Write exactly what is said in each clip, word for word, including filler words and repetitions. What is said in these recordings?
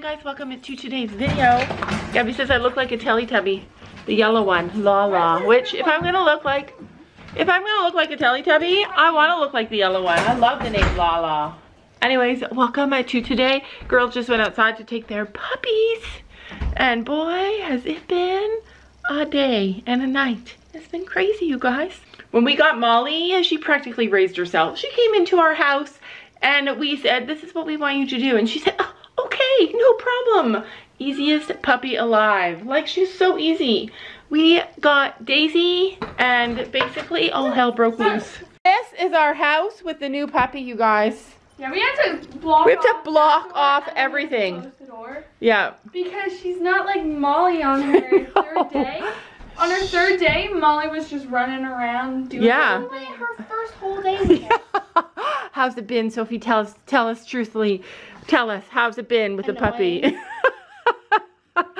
morning, guys. Welcome to today's video. Gabby says I look like a Teletubby, the yellow one, Lala. Which, if I'm gonna look like, if I'm gonna look like a Teletubby, I want to look like the yellow one. I love the name Lala. Anyways, welcome to today. Girls just went outside to take their puppies, and boy, has it been a day and a night. It's been crazy, you guys. When we got Molly, she practically raised herself. She came into our house, and we said, "This is what we want you to do," and she said, "Oh, okay, no problem." Easiest puppy alive. Like, she's so easy. We got Daisy, and basically all hell broke loose. This is our house with the new puppy, you guys. Yeah, we have to block off. We have to block off everything. Close the door. Yeah. Because she's not like Molly on her third day. On her third day, Molly was just running around doing yeah. her first whole day again. How's it been, Sophie? Tell us, tell us truthfully. Tell us, how's it been with annoying. The puppy?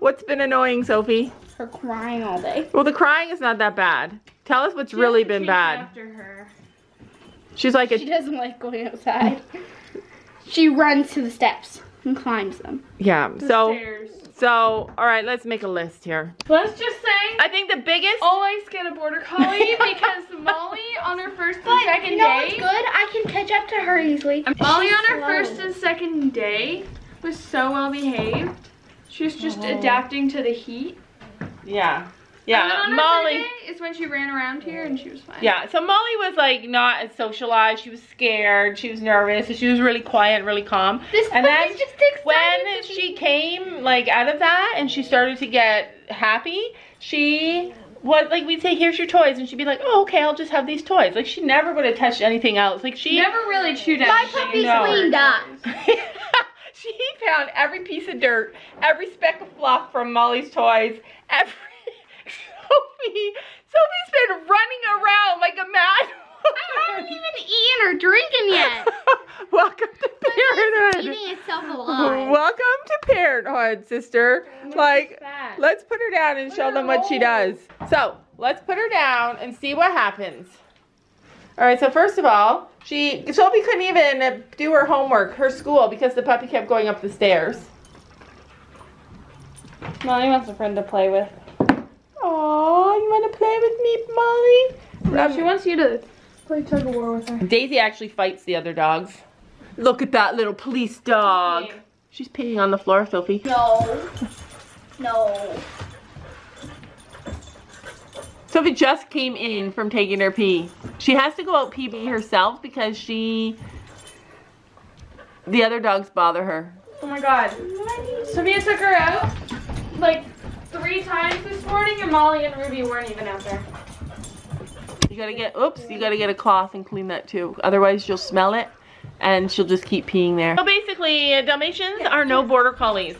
What's been annoying, Sophie? Her crying all day. Well, the crying is not that bad. Tell us what's she really been bad. After her. She's like a, she doesn't like going outside. She runs to the steps and climbs them. Yeah. The so. Stairs. So, all right, let's make a list here. Let's just say, I think the biggest. Always get a border collie because Molly on her first and second you know day. What's good? I can catch up to her easily. Molly She's on her slow. first and second day was so well behaved. She was just oh. adapting to the heat. Yeah. Yeah, and Molly is when she ran around here and she was fine. Yeah, so Molly was like not as socialized. She was scared. She was nervous. So she was really quiet, really calm. This and then just when she came like out of that and she started to get happy, she was like, we'd say, "Here's your toys," and she'd be like, "Oh, okay, I'll just have these toys." Like, she never would have touched anything else. Like, she never really chewed at. My puppy's cleaned up. She found every piece of dirt, every speck of fluff from Molly's toys, every. Sophie, Sophie's been running around like a mad woman. I haven't even eaten or drinking yet. Welcome to parenthood. Eating itself alive. Welcome to parenthood, sister. What like, let's put her down and what show them what old. she does. So, let's put her down and see what happens. All right, so first of all, she Sophie couldn't even do her homework, her school, because the puppy kept going up the stairs. Molly wants a friend to play with. Aw, you want to play with me, Molly? No, um, she wants you to play tug of war with her. Daisy actually fights the other dogs. Look at that little police dog. Peeing. She's peeing on the floor, Sophie. No. No. Sophie just came in from taking her pee. She has to go out pee pee herself because she... The other dogs bother her. Oh my god. Sophia took her out, like... three times this morning, and Molly and Ruby weren't even out there. You gotta get, oops, you gotta get a cloth and clean that too. Otherwise, you'll smell it, and she'll just keep peeing there. So basically, Dalmatians are no border collies.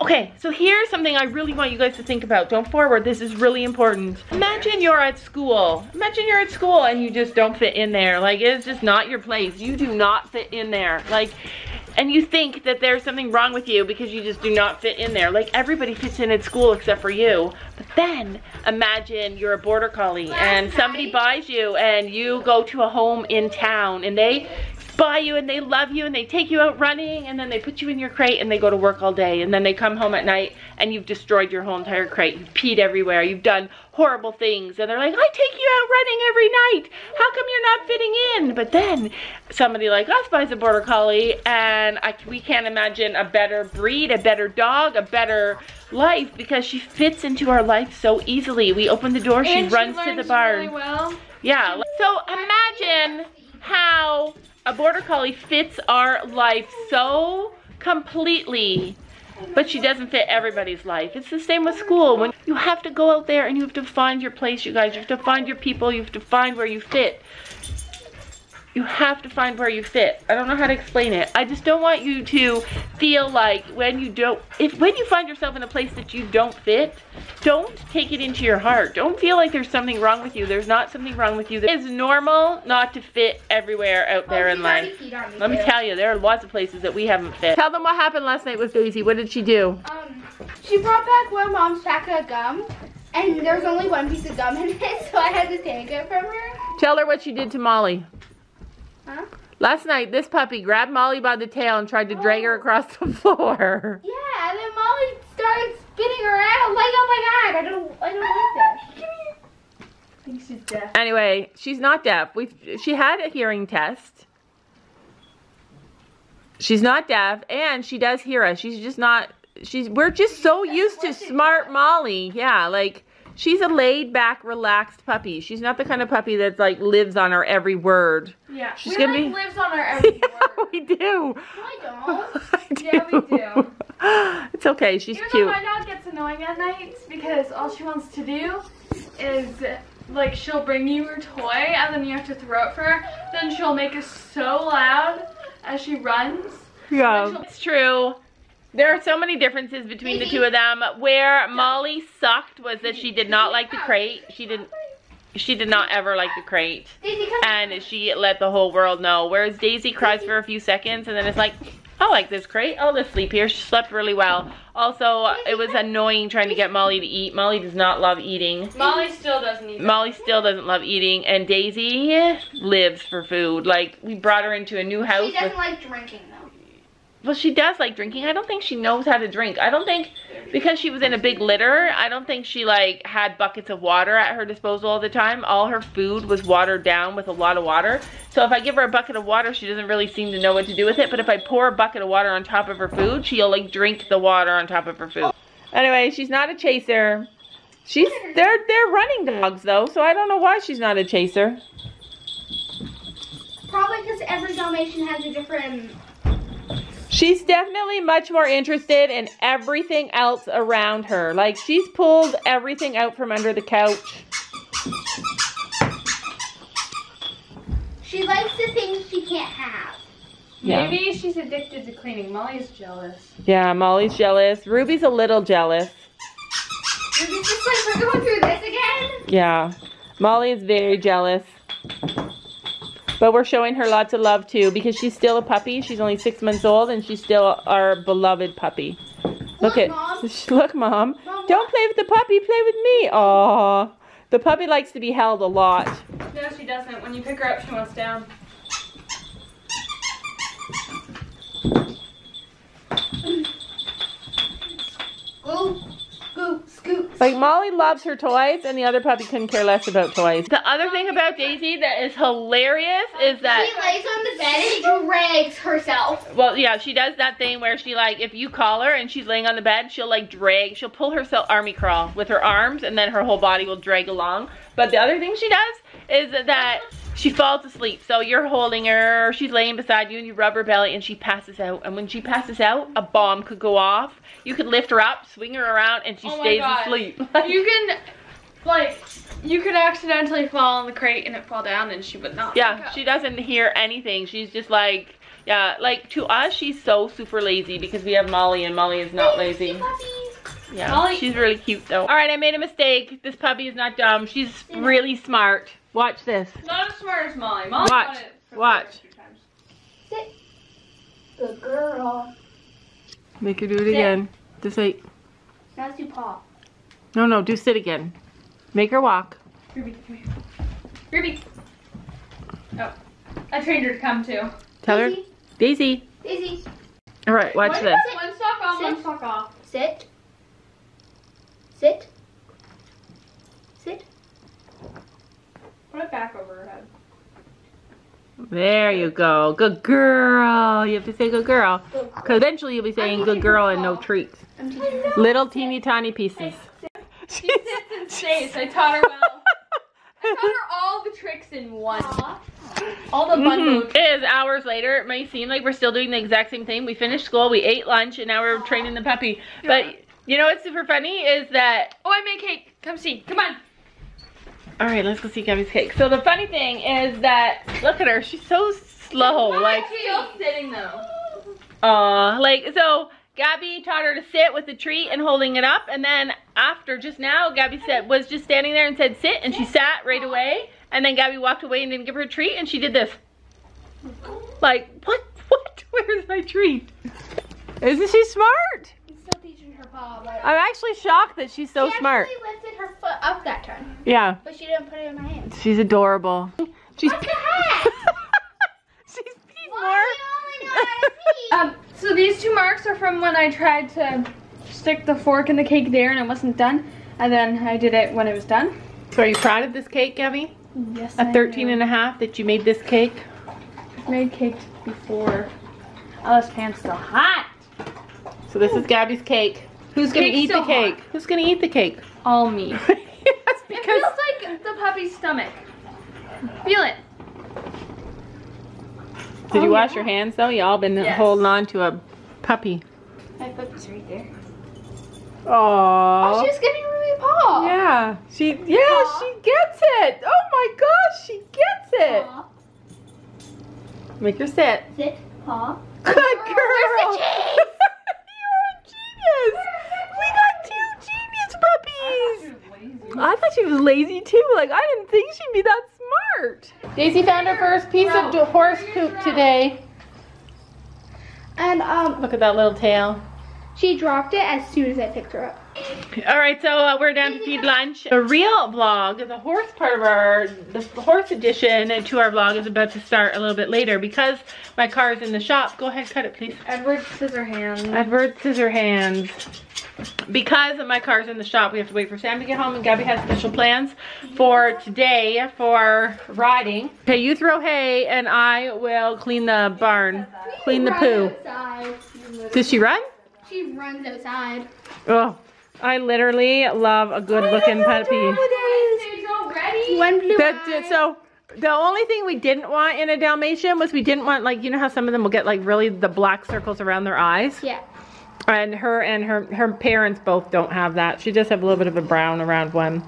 Okay, so here's something I really want you guys to think about. Don't forward, this is really important. Imagine you're at school. Imagine you're at school and you just don't fit in there. Like, it's just not your place. You do not fit in there. Like, and you think that there's something wrong with you because you just do not fit in there. Like, everybody fits in at school except for you. But then, imagine you're a border collie Last and somebody night. buys you and you go to a home in town and they buy you and they love you and they take you out running and then they put you in your crate and they go to work all day and then they come home at night and you've destroyed your whole entire crate. You've peed everywhere. You've done horrible things and they're like, "I take you out running every night. How come you're not fitting in?" But then somebody like us buys a border collie and I, we can't imagine a better breed, a better dog, a better life because she fits into our life so easily. We open the door, she, she runs to the barn. Really well. Yeah. So imagine how a border collie fits our life so completely. But she doesn't fit everybody's life. It's the same with school. When you have to go out there and you have to find your place, you guys. You have to find your people. You have to find where you fit. You have to find where you fit. I don't know how to explain it. I just don't want you to feel like when you don't, if when you find yourself in a place that you don't fit, don't take it into your heart. Don't feel like there's something wrong with you. There's not something wrong with you. It's normal not to fit everywhere out there oh, in life. Me Let too. me tell you, there are lots of places that we haven't fit. Tell them what happened last night with Daisy. What did she do? Um, she brought back one mom's pack of gum, and there was only one piece of gum in it, so I had to take it from her. Tell her what she did to Molly. Huh? Last night, this puppy grabbed Molly by the tail and tried to drag her across the floor. Yeah, and then Molly started spinning around like, oh my god, I don't, I don't like that. I think she's deaf. Anyway, she's not deaf. We've, she had a hearing test. She's not deaf, and she does hear us. She's just not, she's, we're just so used to smart Molly. Yeah, like, she's a laid-back, relaxed puppy. She's not the kind of puppy that's like lives on our every word. Yeah, she's we gonna like be... lives on our every yeah, word. We do. No, I don't. I do. Yeah, we do. It's okay. She's Even cute. Though my dog gets annoying at night because all she wants to do is like she'll bring you her toy and then you have to throw it for her. Then she'll make it so loud as she runs. Yeah, it's true. There are so many differences between the two of them. Where Molly sucked was that she did not like the crate. She didn't. She did not ever like the crate, and she let the whole world know. Whereas Daisy cries for a few seconds, and then it's like, I like this crate. I'll just sleep here. She slept really well. Also, it was annoying trying to get Molly to eat. Molly does not love eating. Molly still doesn't eat. Molly still doesn't love eating, and Daisy lives for food. Like, we brought her into a new house. She doesn't like drinking though. Well, she does like drinking. I don't think she knows how to drink. I don't think, because she was in a big litter, I don't think she, like, had buckets of water at her disposal all the time. All her food was watered down with a lot of water. So if I give her a bucket of water, she doesn't really seem to know what to do with it. But if I pour a bucket of water on top of her food, she'll, like, drink the water on top of her food. Anyway, she's not a chaser. She's, they're, they're running dogs, though, so I don't know why she's not a chaser. Probably because every Dalmatian has a different... She's definitely much more interested in everything else around her. Like, she's pulled everything out from under the couch. She likes the things she can't have. Yeah. Maybe she's addicted to cleaning. Molly's jealous. Yeah, Molly's jealous. Ruby's a little jealous. Ruby's just like, we're going through this again? Yeah. Molly is very jealous. But we're showing her lots of love, too, because she's still a puppy. She's only six months old, and she's still our beloved puppy. Look, look at... Mom. Look, Mom. Mom. Don't play with the puppy. Play with me. Aw. The puppy likes to be held a lot. No, she doesn't. When you pick her up, she wants down. Go. Scoop, scoop. Like, Molly loves her toys, and the other puppy couldn't care less about toys. The other thing about Daisy that is hilarious is that... She lays on the bed and drags herself. Well, yeah, she does that thing where she, like, if you call her and she's laying on the bed, she'll, like, drag. She'll pull herself army crawl with her arms, and then her whole body will drag along. But the other thing she does is that she falls asleep. So you're holding her, she's laying beside you, and you rub her belly, and she passes out. And when she passes out, a bomb could go off. You could lift her up, swing her around, and she oh stays asleep. Like, you can, like, you could accidentally fall on the crate and it fall down, and she would not. Yeah, she doesn't hear anything. She's just like, yeah, like, to us, she's so super lazy because we have Molly, and Molly is not lazy. Yeah, Molly. She's really cute, though. All right, I made a mistake. This puppy is not dumb. She's really smart. Watch this. Not as smart as Molly. Molly Watch. It for Watch. Sit. Good girl. Make her do it sit. Again. Just like. Now do paw. No, no, do sit again. Make her walk. Ruby, come here. Ruby. Oh, I trained her to come too. Tell Daisy. Her. Daisy. Daisy. All right, watch Why this. One sock off. Sit. One sock off. Sit. Sit. Sit. Put it back over her head. There you go. Good girl. You have to say good girl. Because eventually you'll be saying good girl and no treats. Little teeny tiny pieces. She sits and stays. I taught her well. I taught her all the tricks in one. All the fun moves. Mm-hmm. It is hours later. It may seem like we're still doing the exact same thing. We finished school. We ate lunch. And now we're training the puppy. But you know what's super funny is that... Oh, I made cake. Come see. Come on. All right, let's go see Gabby's cake. So the funny thing is that, look at her. She's so slow. Like, still sitting though. Aw, like, so Gabby taught her to sit with the treat and holding it up. And then after, just now, Gabby said, was just standing there and said, sit. And she sat right away. And then Gabby walked away and didn't give her a treat. And she did this. Like, what? What? Where's my treat? Isn't she smart? I'm actually shocked that she's so she smart. She actually lifted her foot up that time. Yeah. But she didn't put it in my hand. She's adorable. She's what the heck? She's Um, so these two marks are from when I tried to stick the fork in the cake there and it wasn't done. And then I did it when it was done. So are you proud of this cake, Gabby? Yes, I am. A thirteen and a half that you made this cake? I've made cakes before. Oh, this pan's still hot. So this is Gabby's cake. Who's going to eat the cake? Hot. Who's going to eat the cake? All me. Yes, it feels like the puppy's stomach. Feel it. Did oh, you wash yeah. your hands though? You all been yes. holding on to a puppy. My puppy's right there. Aww. Oh, she's giving Ruby a paw. Yeah. She, yeah, Aww. she gets it. Oh my gosh, she gets it. Aww. Make her sit. Sit, paw. Good girl. Where's the cheese? You're a genius. We got two genius puppies. I thought she was lazy. I thought she was lazy too. Like, I didn't think she'd be that smart. Daisy found her first piece no. of horse poop today. And, um. Look at that little tail. She dropped it as soon as I picked her up. Alright, so uh, we're down to feed lunch. The real vlog, the horse part of our, the horse edition to our vlog is about to start a little bit later because my car is in the shop. Go ahead, cut it, please. Edward scissor hands. Edward scissor hands. Because my car's in the shop, we have to wait for Sam to get home, and Gabby has special plans for today for riding. Okay, you throw hay, and I will clean the barn, clean the poo. Does she run? She runs outside. Oh, I literally love a good-looking puppy. One blue eye. So the only thing we didn't want in a Dalmatian was we didn't want, like, you know how some of them will get like really the black circles around their eyes. Yeah. And her and her her parents both don't have that. She just have a little bit of a brown around one,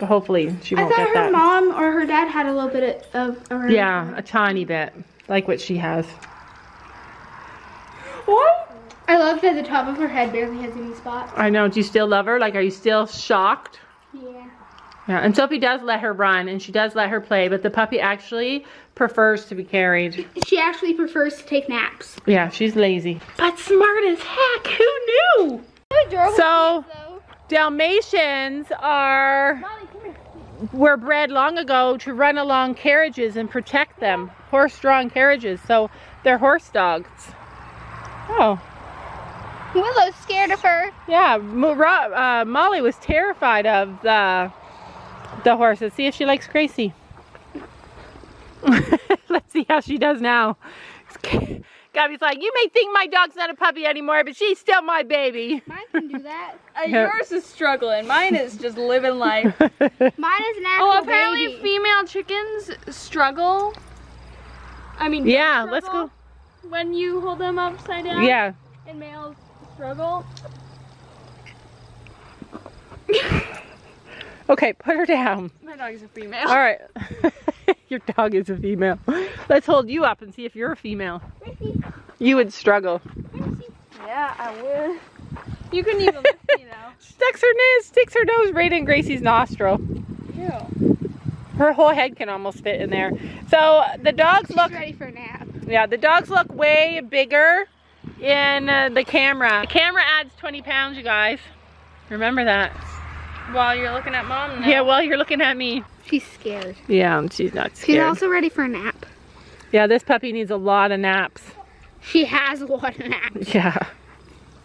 but hopefully she won't get that. I thought her mom or her dad had a little bit of around. Yeah, a tiny bit, like what she has. What? I love that the top of her head barely has any spots. I know. Do you still love her? Like, are you still shocked? Yeah. Yeah. And Sophie does let her run, and she does let her play, but the puppy actually prefers to be carried. She actually prefers to take naps. Yeah, she's lazy. But smart as heck. Who knew? So, Dalmatians are... Molly, come here. Were bred long ago to run along carriages and protect them. Horse-drawn carriages. So, they're horse dogs. Oh. Willow's scared of her. Yeah, uh, Molly was terrified of the, the horses. See if she likes Gracie. Let's see how she does now. Gabby's like, you may think my dog's not a puppy anymore, but she's still my baby. Mine can do that. Uh, yep. Yours is struggling. Mine is just living life. Mine is an actual Oh, apparently baby. female chickens struggle. I mean, yeah, let's go. When you hold them upside down. Yeah. And males. Struggle. Okay, put her down. My dog is a female. All right. Your dog is a female. Let's hold you up and see if you're a female. Gracie. You would struggle. Gracie. Yeah, I would. You couldn't even lift me now. Sticks her nose, sticks her nose right in Gracie's nostril. Ew. Her whole head can almost fit in there. So the dogs She's look ready for a nap. Yeah, the dogs look way bigger in uh, the camera. The camera adds twenty pounds, you guys. Remember that. While you're looking at mom now. Yeah, while you're looking at me. She's scared. Yeah, she's not scared. She's also ready for a nap. Yeah, this puppy needs a lot of naps. She has a lot of naps. Yeah.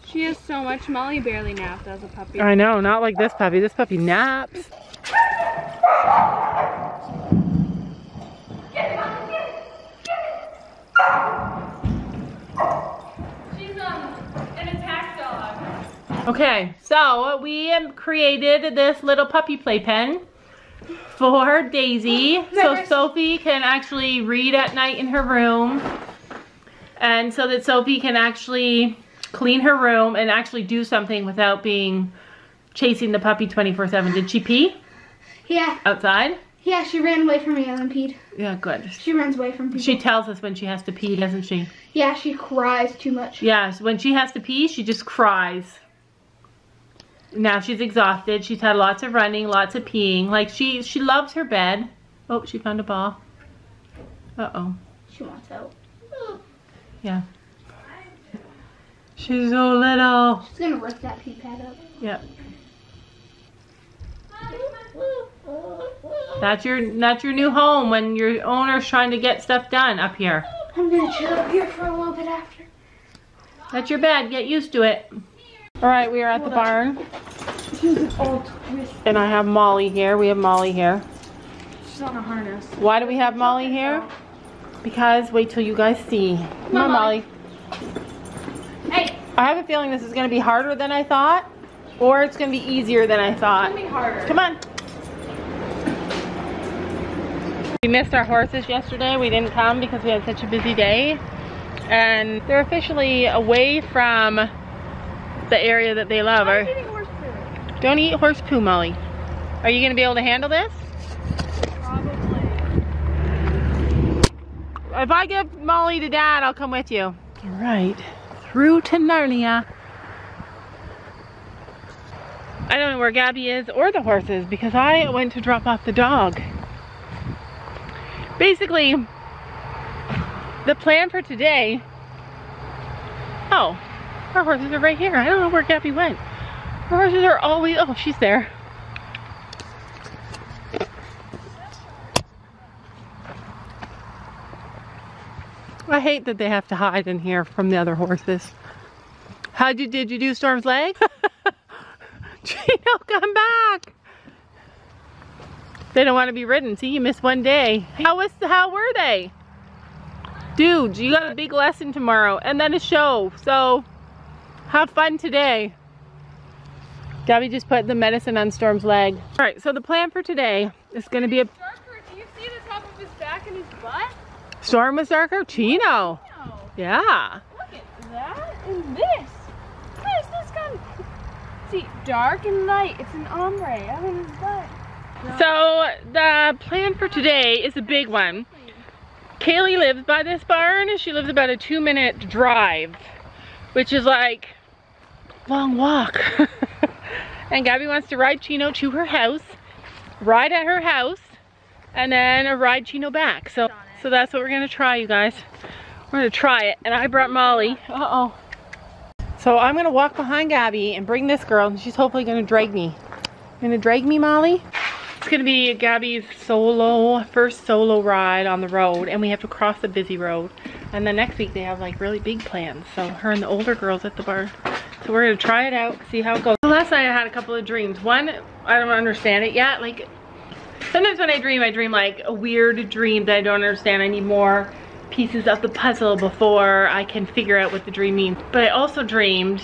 She has so much. Molly barely napped as a puppy. I know, not like this puppy. This puppy naps. Get it, Mom, get it, get it. Okay, so we created this little puppy playpen for Daisy so Sophie can actually read at night in her room, and so that Sophie can actually clean her room and actually do something without being chasing the puppy twenty-four seven. Did she pee? Yeah. Outside? Yeah, she ran away from me and then peed. Yeah, good. She runs away from people. She tells us when she has to pee, doesn't she? Yeah, she cries too much. Yeah, so when she has to pee, she just cries. Now she's exhausted. She's had lots of running, lots of peeing. Like, she, she loves her bed. Oh, she found a ball. Uh-oh. She wants out. Yeah. She's so little. She's going to rip that pee pad up. Yep. That's your that's your new home when your owner's trying to get stuff done up here. I'm gonna chill up here for a little bit after. That's your bed. Get used to it. Alright, we are at the barn. And I have Molly here. We have Molly here. She's on a harness. Why do we have Molly here? Because, wait till you guys see. Come on, Molly. Hey. I have a feeling this is going to be harder than I thought. Or it's going to be easier than I thought. It's going to be harder. Come on. We missed our horses yesterday. We didn't come because we had such a busy day. And they're officially away from the area that they love. I'm eating horse poo. Don't eat horse poo, Molly. Are you going to be able to handle this? Probably. If I give Molly to Dad, I'll come with you. All right. Through to Narnia. I don't know where Gabby is or the horses because I went to drop off the dog. Basically, the plan for today, oh, our horses are right here. I don't know where Gabby went. Her horses are always, oh, she's there. I hate that they have to hide in here from the other horses. How'd you, did you do Storm's leg? Chino, come back. They don't want to be ridden. See, you missed one day. How was? How were they? Dude, you got a big lesson tomorrow and then a show. So, have fun today. Gabby just put the medicine on Storm's leg. All right, so the plan for today is going to be a... Darker, do you see the top of his back and his butt? Storm was darker? Chino. Chino. Yeah. Look at that and this. What is this kind of... See, dark and light. It's an ombre. I mean, his butt. So the plan for today is a big one. Kaylee lives by this barn. She lives about a two minute drive, which is like long walk. And Gabby wants to ride Chino to her house, ride at her house, and then ride Chino back. So so that's what we're gonna try, you guys. We're gonna try it. And I brought Molly. Uh-oh. So I'm gonna walk behind Gabby and bring this girl, and she's hopefully gonna drag me. Gonna drag me, Molly? It's gonna be Gabby's solo, first solo ride on the road, and we have to cross a busy road. And then next week they have like really big plans. So her and the older girls at the barn. So we're gonna try it out, see how it goes. Last night I had a couple of dreams. One, I don't understand it yet. Like sometimes when I dream, I dream like a weird dream that I don't understand. I need more pieces of the puzzle before I can figure out what the dream means. But I also dreamed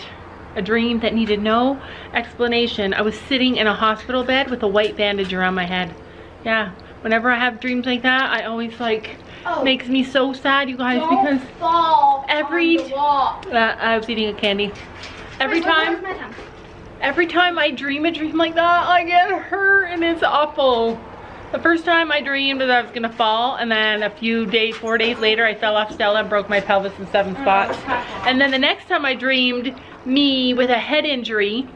a dream that needed no explanation. I was sitting in a hospital bed with a white bandage around my head. Yeah, whenever I have dreams like that, I always like, oh, makes me so sad, you guys, don't because fall every on the wall. Uh, I was eating a candy. Every Wait, time, time, every time I dream a dream like that, I get hurt and it's awful. The first time I dreamed that I was gonna fall, and then a few days, four days later, I fell off Stella and broke my pelvis in seven spots. And then the next time I dreamed me with a head injury,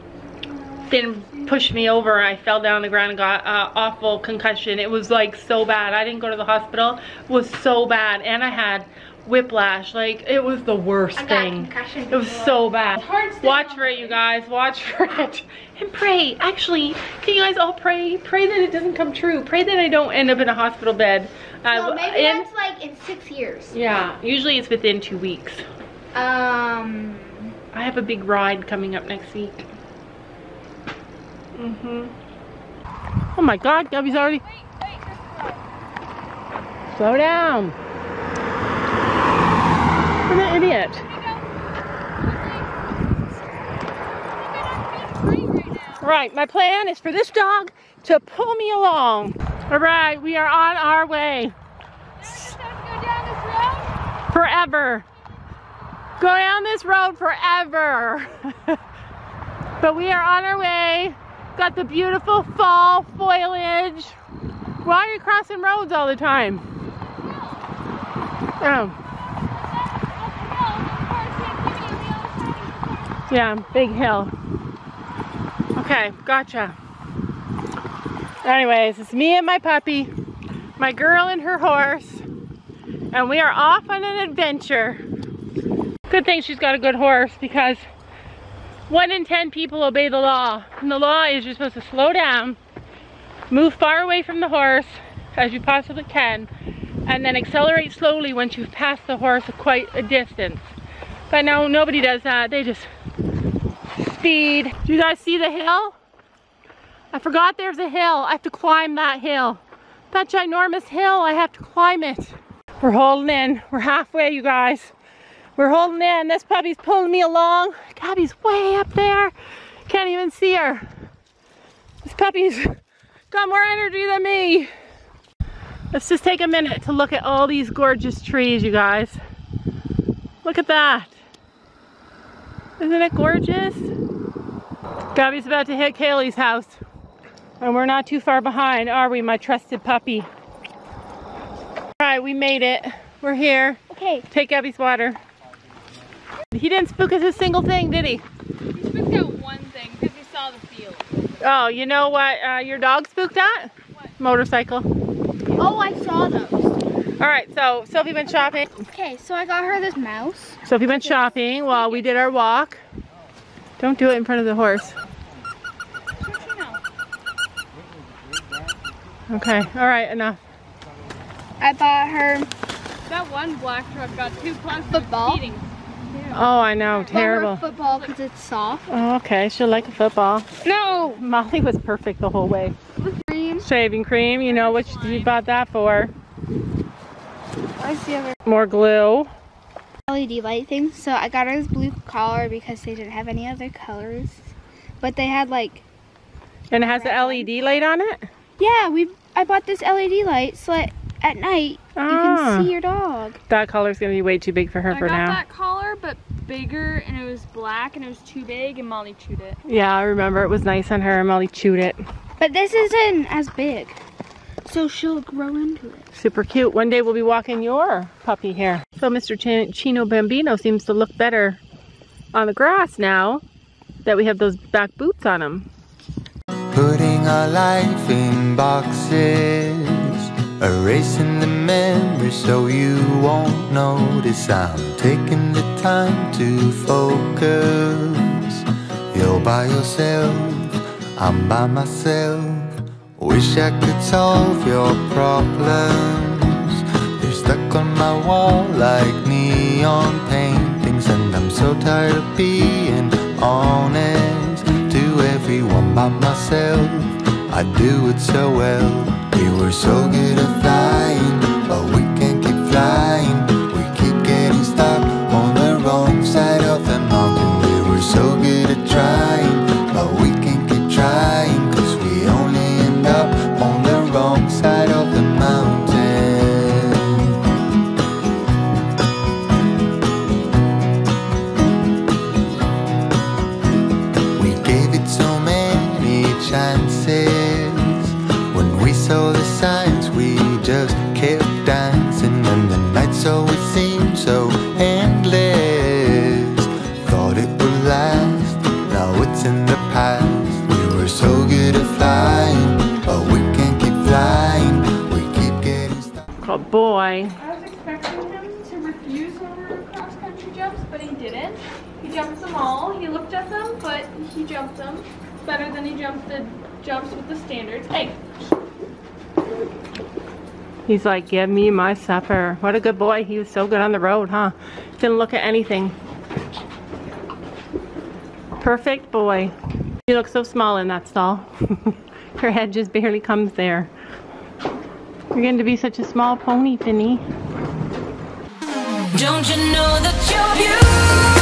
then pushed me over and I fell down on the ground and got uh, awful concussion. It was like so bad. I didn't go to the hospital. It was so bad, and I had whiplash. Like it was the worst I got thing. Concussion before. It was so bad. Watch for it, you guys. Watch for it and pray. Actually, can you guys all pray? Pray that it doesn't come true. Pray that I don't end up in a hospital bed. Well, uh, maybe in, that's like in six years. Yeah, usually it's within two weeks. Um. I have a big ride coming up next week. Mm-hmm. Oh my God, Gabby's already... Wait, wait, slow down. What an idiot. All right, my plan is for this dog to pull me along. All right, we are on our way. Now we just have to go down this road? Forever. Go down this road forever. But we are on our way. Got the beautiful fall foliage. Why are you crossing roads all the time? Oh. Yeah, big hill. Okay, gotcha. Anyways, it's me and my puppy, my girl and her horse, and we are off on an adventure. Good thing she's got a good horse because one in ten people obey the law. And the law is you're supposed to slow down, move far away from the horse as you possibly can, and then accelerate slowly once you've passed the horse quite a distance. But no, nobody does that. They just speed. Do you guys see the hill? I forgot there's a hill. I have to climb that hill. That ginormous hill, I have to climb it. We're holding in. We're halfway, you guys. We're holding in. This puppy's pulling me along. Gabby's way up there. Can't even see her. This puppy's got more energy than me. Let's just take a minute to look at all these gorgeous trees, you guys. Look at that. Isn't it gorgeous? Gabby's about to hit Kaylee's house. And we're not too far behind, are we, my trusted puppy? All right, we made it. We're here. Okay. Take Gabby's water. He didn't spook us a single thing, did he? He spooked out one thing because he saw the field. Oh, you know what uh, your dog spooked at? What? Motorcycle. Oh, I saw those. All right, so Sophie went okay. shopping. Okay, so I got her this mouse. Sophie went shopping while we did our walk. Don't do it in front of the horse. Okay, all right, enough. I bought her. That one black truck got two clunks football. Yeah. Oh, I know, terrible. I bought her football because it's soft. Oh, okay, she'll like a football. No! Molly was perfect the whole way. With cream. Shaving cream, you know what you, you bought that for. I see her. More glue. L E D light things, so I got her this blue collar because they didn't have any other colors. But they had like. And it has the L E D light on it? Yeah, we. I bought this L E D light so that at night oh. you can see your dog. That collar's gonna be way too big for her I for now. I got that collar, but bigger, and it was black, and it was too big, and Molly chewed it. Yeah, I remember it was nice on her, and Molly chewed it. But this isn't as big, so she'll grow into it. Super cute. One day we'll be walking your puppy here. So Mister Ch Chino Bambino seems to look better on the grass now that we have those back boots on him. Putting our life in boxes, erasing the memory so you won't notice. I'm taking the time to focus. You're by yourself, I'm by myself. Wish I could solve your problems. They're stuck on my wall like neon paintings, and I'm so tired of being honest to everyone but myself. I do it so well. We were so good at flying, but we can't keep flying. We keep getting stuck on the wrong side of the mountain. We were so good at trying, but we can't keep trying, 'cause we only end up on the wrong side of the mountain. We gave it so many chances. So the signs, we just kept dancing, and the night so it seemed so endless. Thought it would last, now it's in the past. We were so good at flying, but we can't keep flying. We keep getting stuck. Oh boy. I was expecting him to refuse when we were cross country jumps, but he didn't. He jumped them all. He looked at them, but he jumped them better than he jumped the jumps with the standards. Hey. He's like, give me my supper. What a good boy. He was so good on the road, huh? Didn't look at anything. Perfect boy. You look so small in that stall. Your head just barely comes there. You're going to be such a small pony, Finny. Don't you know that you're beautiful?